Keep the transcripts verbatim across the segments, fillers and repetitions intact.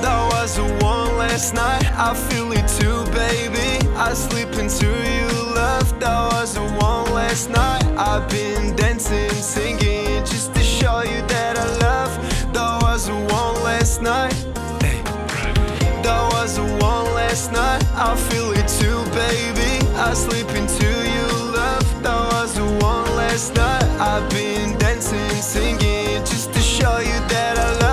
That was a one last night, I feel it too, baby. I sleep until you left. That was a one last night. I've been dancing, singing, just to show you that I love. That was a one last night. That was a one last night. I feel it too, baby. I sleep until you left. That was a one last night. I've been dancing, singing, just to show you that I love.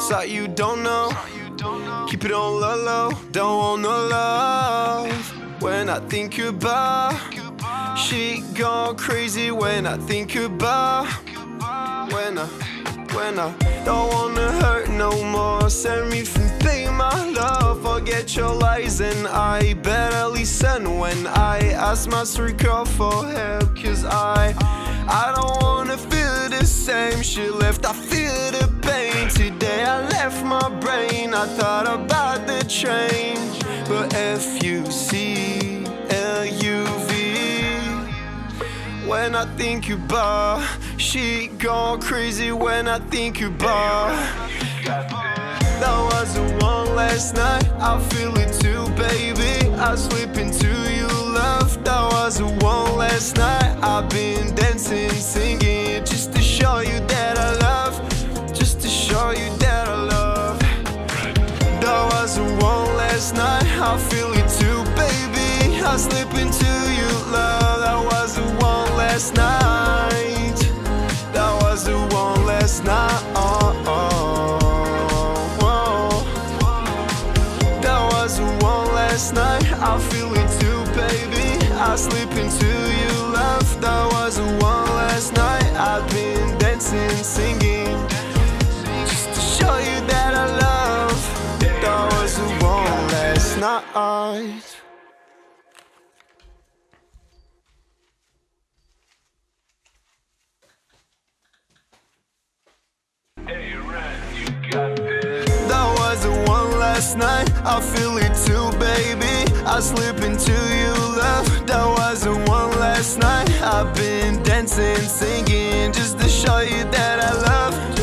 So you don't know, keep it on low low. Don't want no love. When I think about, she gone crazy. When I think about, when I, when I don't wanna hurt no more. Send me from being my love. Forget your lies and I barely listen when I ask my circle for help. Cause I, I don't wanna feel the same. She left, I feel the pain today. I left my brain, I thought about the change. But F U C L U V, when I think about, she gone crazy when I think about. That was the one last night, I feel it too, baby. I slip into you, love. That was the one last night. I've been dancing, singing, just to show you that I love. Just to show you that one last night, I feel it too, baby. I slip into you, love. That was the one last night. That was the one last night. Oh, oh, oh. That was the one last night. I feel it too, baby. I slip into you, love. That was the one last night. I've been dancing, singing, just to show you that I love. Night. Hey, Ren, you got this. That was the one last night. I feel it too, baby. I slip into you, love. That was the one last night. I've been dancing, singing, just to show you that I love.